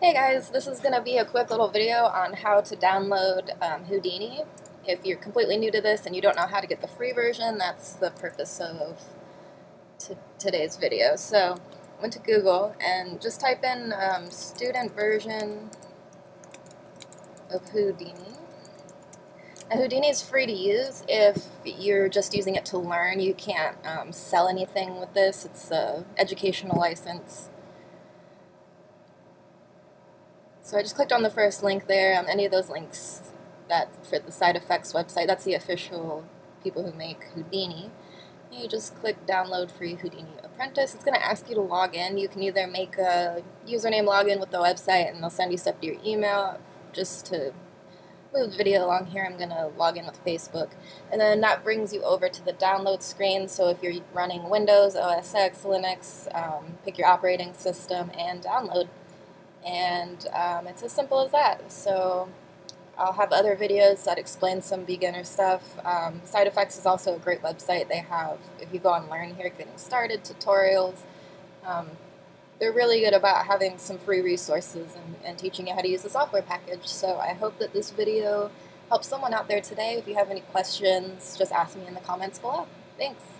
Hey guys, this is going to be a quick little video on how to download Houdini. If you're completely new to this and you don't know how to get the free version, that's the purpose of today's video. So I went to Google and just type in student version of Houdini. Now, Houdini is free to use if you're just using it to learn. You can't sell anything with this. It's an educational license. So I just clicked on the first link there, any of those links that for the SideFX website, that's the official people who make Houdini. You just click download free Houdini Apprentice. It's going to ask you to log in. You can either make a username login with the website and they'll send you stuff to your email. Just to move the video along here, I'm going to log in with Facebook. And then that brings you over to the download screen. So if you're running Windows, OS X, Linux, pick your operating system and download. And it's as simple as that. So I'll have other videos that explain some beginner stuff. SideFX is also a great website. They have, if you go on Learn Here, Getting Started, tutorials. They're really good about having some free resources and teaching you how to use the software package. So I hope that this video helps someone out there today. If you have any questions, just ask me in the comments below. Thanks.